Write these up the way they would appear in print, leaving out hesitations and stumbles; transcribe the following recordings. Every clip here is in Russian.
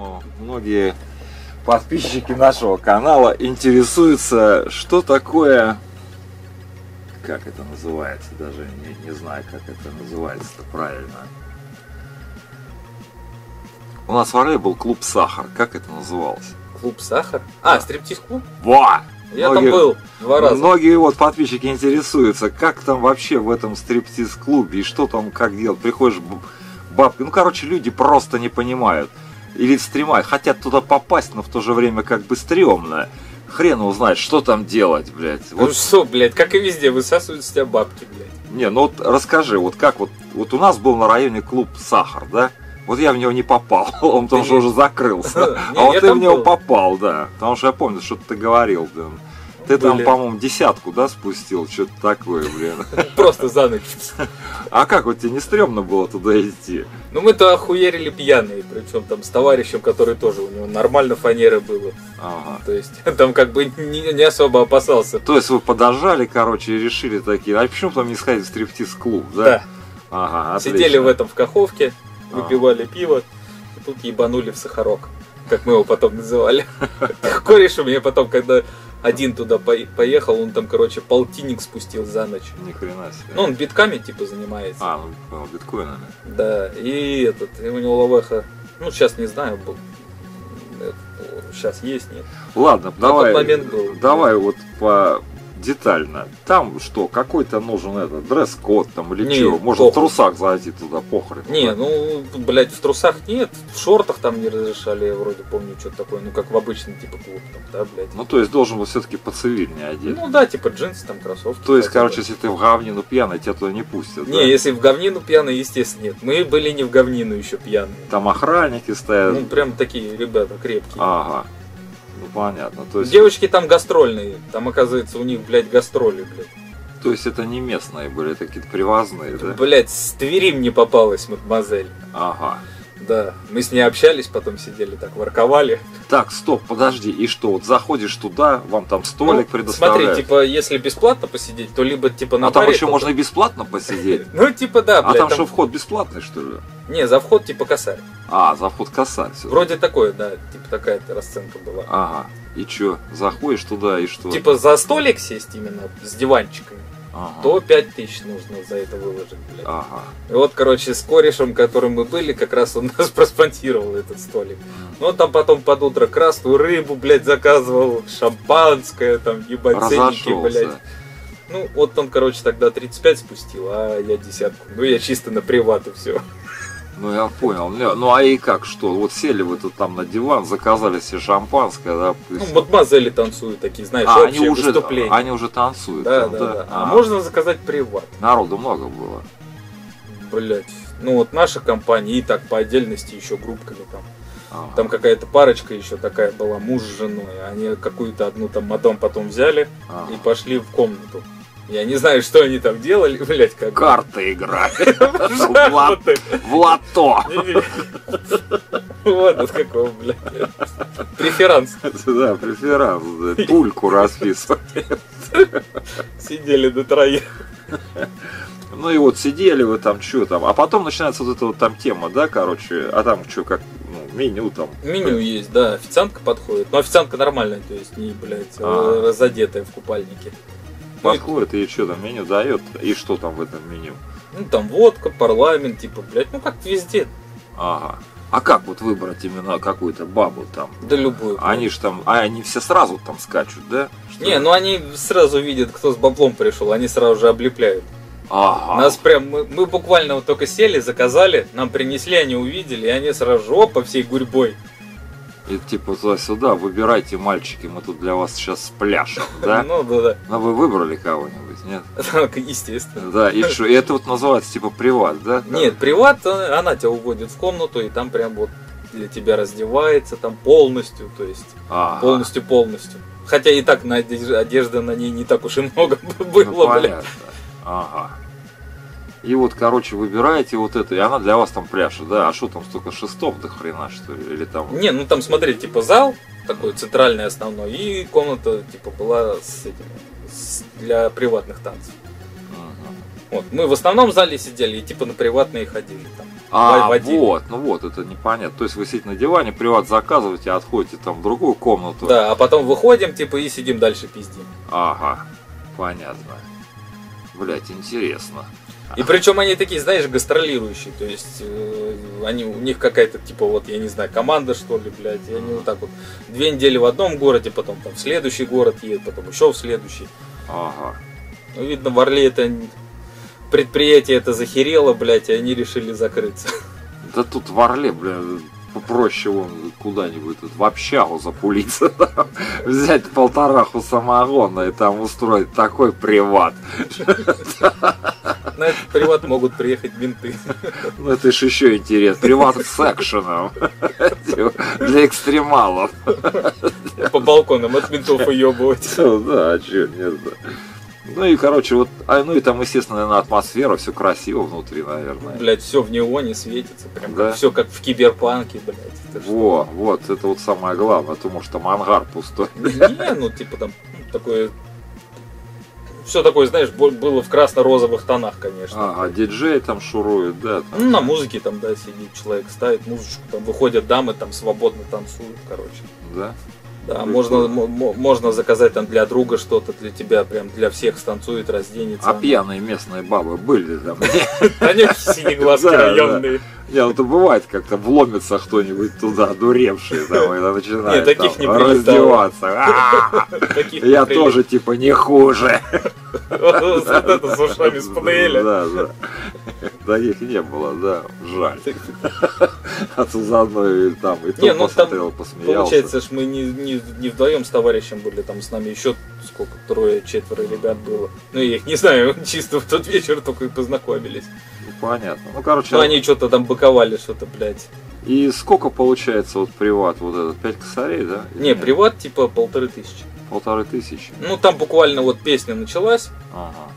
Поэтому многие подписчики нашего канала интересуются, что такое, как это называется, даже не знаю, как это называется правильно. У нас в Орле был клуб «Сахар». Как это называлось? Клуб «Сахар»? А, да. Стриптиз-клуб? Во! Я многие, там был 2 раза. Многие вот подписчики интересуются, как там вообще в этом стриптиз-клубе и что там, как делать. Приходишь, бабки, ну короче, люди просто не понимают. Или стремают, хотят туда попасть, но в то же время как бы стрёмно. Хрен узнает, что там делать, блядь. Вот. Ну что, блядь, как и везде, высасывают с тебя бабки, блядь. Не, ну вот расскажи, вот как вот у нас был на районе клуб «Сахар», да? Вот я в него не попал, он там же уже закрылся. А вот ты в него попал, да. Потому что я помню, что ты говорил, блин. Ты там, по-моему, 10, да, спустил, что-то такое, блин. Просто за ночь. А как, вот тебе не стрёмно было туда идти? Ну мы-то охуерили пьяные, причем там с товарищем, который тоже, у него нормально фанеры было. То есть там как бы не особо опасался. То есть вы подожали, короче, и решили такие, а почему там не сходить в стриптиз-клуб, да? Да. Ага, отлично. Сидели в этом в каховке. Выпивали пиво, и тут ебанули в сахарок, как мы его потом называли. Кореш у меня потом, когда один туда поехал, он там, короче, полтинник спустил за ночь. Ни хрена себе. Ну, он битками, типа, занимается. А, ну, биткоинами. Да, и у него лавеха, ну, сейчас не знаю, сейчас есть, нет. Ладно, давай вот по... детально. Там что, какой-то нужен дресс-код там или что? Можно похрен. В трусах зайти туда, похрен. Не, ну, блядь, в трусах нет, в шортах там не разрешали, я вроде помню, что-то такое, ну, как в обычный, типа, клуб там, да, блядь. Ну, то есть должен был все-таки поцивильнее одеть. Ну, да, типа джинсы, там, кроссовки. То есть, короче, если ты в говнину пьяный, тебя туда не пустят, да? Не, если в говнину пьяный, естественно, нет. Мы были не в говнину еще пьяные. Там охранники стоят. Ну, прям такие ребята крепкие. Ага. Ну, понятно. То есть... Девочки там гастрольные. Там, оказывается, у них, блядь, гастроли, блядь. То есть это не местные были, такие привозные, да? Блядь, с Твери мне попалась мадемуазель. Ага. Да. Мы с ней общались, потом сидели так, ворковали. Так, стоп, подожди. И что, вот заходишь туда, вам там столик предоставляют? Смотри, типа, если бесплатно посидеть, то либо, типа, на баре... А там еще можно и бесплатно посидеть? Ну, типа, да, блядь. А там что, вход бесплатный, что ли? Не, за вход, типа, косарь. А, за вход косарь. Вроде такое, да, типа, такая-то расценка была. Ага. И что, заходишь туда и что? Типа, за столик сесть именно, с диванчиками. Ага. То 5000 нужно за это выложить, блядь. Ага. И вот, короче, с корешем, которым мы были, как раз он нас проспонсировал этот столик. Ну, он там потом под утро красную рыбу, блядь, заказывал, шампанское, там, ебать, ценники, блядь. Ну, вот он, короче, тогда 35 спустил, а я 10. Ну, я чисто на приват и все. Ну, я понял. Ну, а и как, что? Вот сели вы тут там на диван, заказали себе шампанское, да? Ну, мадемуазели танцуют такие, знаешь, общие выступления. Они уже танцуют. Да, там, да. А можно заказать приват. Народу много было. Блять. Ну, вот наша компания и так по отдельности еще группками там. Ага. Там какая-то парочка еще такая была, муж с женой. Они какую-то одну там мадам потом взяли и пошли в комнату. Я не знаю, что они там делали, блядь, как... Карты играли. В лото. Вот от какого, блядь. Преферанс. Да, преферанс. Пульку расписывали. Сидели до троих. Ну и вот сидели вы там, что там. А потом начинается вот эта вот там тема, да, короче. А там что, как... Меню там. Меню есть, да. Официантка подходит. Но официантка нормальная, то есть не, блядь, разодетая в купальнике. Подходит и что там меню дает, и что там в этом меню? Ну там водка, парламент, типа, блядь, ну как везде. Ага. А как вот выбрать именно какую-то бабу там? Да любую. Они же там, они все сразу там скачут, да? Что? Не, ну они сразу видят, кто с баблом пришел, они сразу же облепляют. Ага. Нас прям, мы буквально вот только сели, заказали, нам принесли, они увидели, и они сразу же, опа, всей гурьбой. И типа туда-сюда, выбирайте, мальчики, мы тут для вас сейчас спляшем, да? Ну, да-да. Но вы выбрали кого-нибудь, нет? Естественно. Да, и что? И это вот называется типа приват, да? Нет, приват, она тебя уводит в комнату, и там прям вот для тебя раздевается там полностью, то есть полностью-полностью. Хотя и так одежды на ней не так уж и много было, блядь. Ага. И вот, короче, выбираете вот это, и она для вас там пляшет, да? А что там, столько шестов до хрена, что ли? Или там... Не, ну там, смотри, типа зал, такой центральный основной, и комната, типа, была с этим, для приватных танцев. Вот, мы в основном зале сидели и, типа, на приватные ходили там. Вот, ну вот, это непонятно. То есть вы сидите на диване, приват заказываете, отходите там в другую комнату. Да, а потом выходим, типа, и сидим дальше пиздим. Ага, понятно. Блять, интересно. И причем они такие, знаешь, гастролирующие, то есть они, у них какая-то, типа, вот, я не знаю, команда, что ли, блядь, и они вот так вот 2 недели в одном городе, потом там в следующий город едут, потом еще в следующий. Ага. Ну, видно, в Орле это предприятие это захерело, блядь, и они решили закрыться. Да тут в Орле, блядь, попроще вон куда-нибудь в общагу запулиться, взять 1,5 самогона и там устроить такой приват. На этот приват могут приехать менты. Ну это ж еще интересно. Приват с экшеном. Для экстремалов. По балконам от ментов уебывать. Да, а че, не знаю. Ну и короче, вот, ну и там, естественно, наверное, атмосфера, все красиво внутри, наверное. Блять, все в неоне светится, прям да? Все как в киберпанке, блять. Во, вот, это вот самое главное, то может там ангар пустой. Не, ну типа там такое, все такое, знаешь, было в красно-розовых тонах, конечно. А диджей там шурует, да. Там. Ну на музыке там, да, сидит человек, ставит музычку, там выходят дамы, там свободно танцуют, короче. Да. Да, можно заказать там для друга что-то, для тебя, прям для всех станцует, разденется. А пьяные местные бабы были там? Они синеглазки районные. Не, ну то бывает, как-то вломится кто-нибудь туда, дуревший, там, начинает раздеваться. Я тоже, типа, не хуже. Вот это с ушами с ПДЛ. Да, да. Таких не было, да, жаль. А Сузанну и там, и то посмотрел, посмеялся. Получается, мы не вдвоем с товарищем были, там с нами еще сколько, 3-4 ребят было. Ну я их не знаю, чисто в тот вечер только и познакомились. Понятно. Ну короче. Ну они что-то там быковали, что-то, блядь. И сколько получается вот приват вот этот? 5 косарей, да? Не, приват типа 1500. 1500? Ну там буквально вот песня началась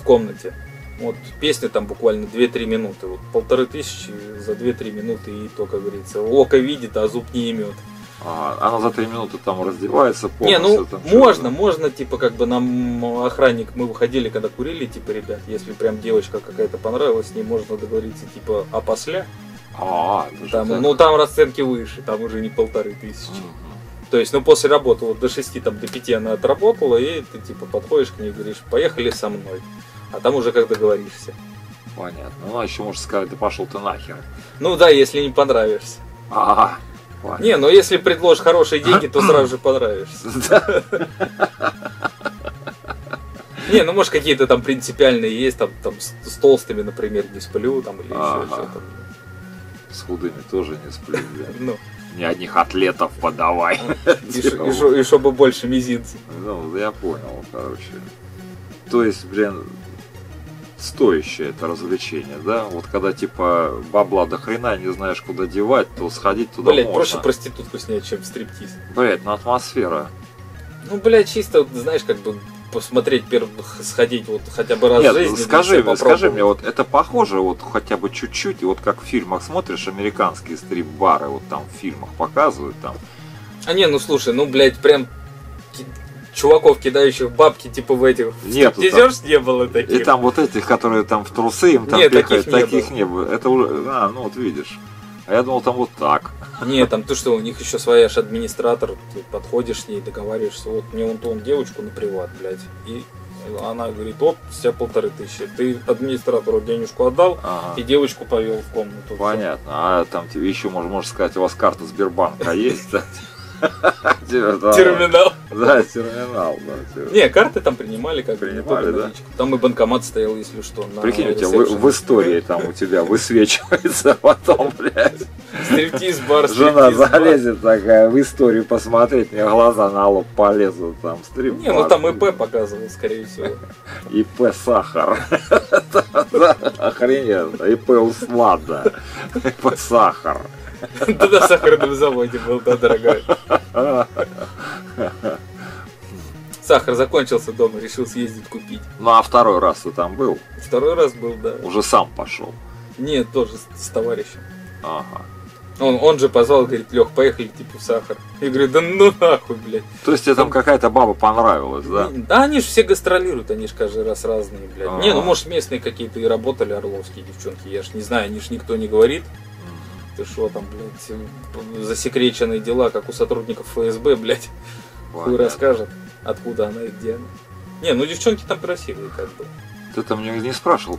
в комнате. Вот песня там буквально 2-3 минуты, вот 1500 за 2-3 минуты и то, как говорится, око видит, а зуб не имет. А, она за 3 минуты там раздевается полностью? Не, ну там, можно, типа как бы нам охранник, мы выходили, когда курили, типа, ребят, если прям девочка какая-то понравилась, с ней можно договориться, типа, а после? Ну там расценки выше, там уже не 1500. То есть, ну после работы, вот до 6, там до 5 она отработала, и ты типа подходишь к ней и говоришь, поехали со мной. А там уже как договоришься. Понятно. Ну, а еще можно сказать, да пошел ты нахер. Ну да, если не понравишься. Ага. Понятно. Не, ну если предложишь хорошие деньги, то сразу же понравишься. Не, ну может какие-то там принципиальные есть, там с толстыми, например, не сплю, там или еще что-то. С худыми тоже не сплю. Ни одних атлетов подавай. И чтобы больше мизинца. Ну, я понял, короче. То есть, блин, стоящее это развлечение, да? Вот когда, типа, бабла до хрена, не знаешь, куда девать, то сходить туда можно. Блядь, проще проститутку снять, чем стриптиз. Блядь, ну атмосфера. Ну, блядь, чисто, знаешь, как бы посмотреть, сходить вот хотя бы раз в жизни. Скажи мне, вот это похоже вот хотя бы чуть-чуть, вот как в фильмах смотришь, американские стрип-бары вот там в фильмах показывают там. А не, ну слушай, ну, блядь, прям... чуваков, кидающих бабки, типа в этих... Стриптизерш не было таких. И там вот этих, которые там в трусы им там пихают, таких не было. Это уже... А, ну вот видишь. А я думал, там вот так. Не, там ты что, у них еще своя аж администратор, ты подходишь с ней, договариваешься, вот мне вон ту девочку на приват, блядь, и она говорит, оп, с тебя 1500, ты администратору денежку отдал, и девочку повел в комнату. Понятно, а там тебе еще, можно сказать, у вас карта Сбербанка есть, да? Терминал. Да, терминал. Не, карты там принимали, как принимали, да. Там и банкомат стоял, если что. Прикинь, у тебя в истории там у тебя высвечивается потом, блядь. Стриптиз-бар. Жена залезет такая, в историю посмотреть, мне глаза на лоб полезут там. Не, ну там ИП показывал, скорее всего. ИП Сахар. Охрененно. ИП Услада. ИП Сахар. Да на сахарном заводе был, да, дорогая. Сахар закончился дома, решил съездить купить. Ну а второй раз ты там был? Второй раз был, да. Уже сам пошел? Нет, тоже с товарищем. Ага. Он же позвал, говорит, Лех, поехали типа в сахар. Я говорю, да ну нахуй, блядь. То есть тебе там какая-то баба понравилась, да? Да они же все гастролируют, они же каждый раз разные, блядь. Не, ну может местные какие-то и работали, орловские девчонки, я ж не знаю, они ж никто не говорит. ты что там, блядь, засекреченные дела, как у сотрудников ФСБ, блядь. Хуй расскажет, откуда она и где она. Не, ну девчонки там красивые, как бы. Ты там не спрашивал,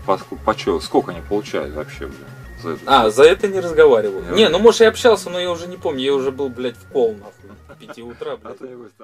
сколько они получают вообще, блядь. За это. А, за это не разговаривал. Не, ну может я общался, но я уже не помню, я уже был, блядь, в кол, нахуй, 5 утра, блядь.